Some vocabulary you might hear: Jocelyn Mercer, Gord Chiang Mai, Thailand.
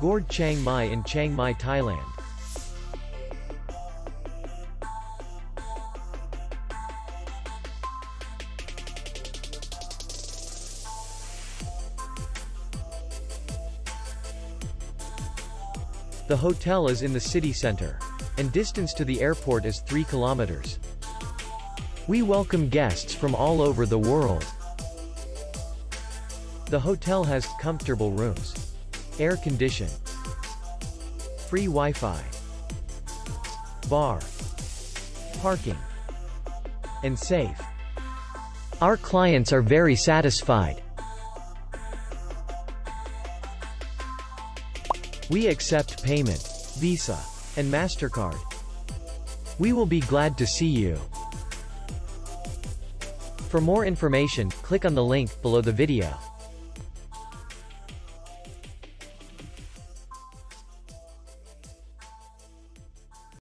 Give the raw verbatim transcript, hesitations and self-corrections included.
Gord Chiang Mai in Chiang Mai, Thailand. The hotel is in the city center, and distance to the airport is three kilometers. We welcome guests from all over the world. The hotel has comfortable rooms, air condition, free Wi-Fi, bar, parking, and safe. Our clients are very satisfied. We accept payment, Visa, and MasterCard. We will be glad to see you. For more information, click on the link below the video.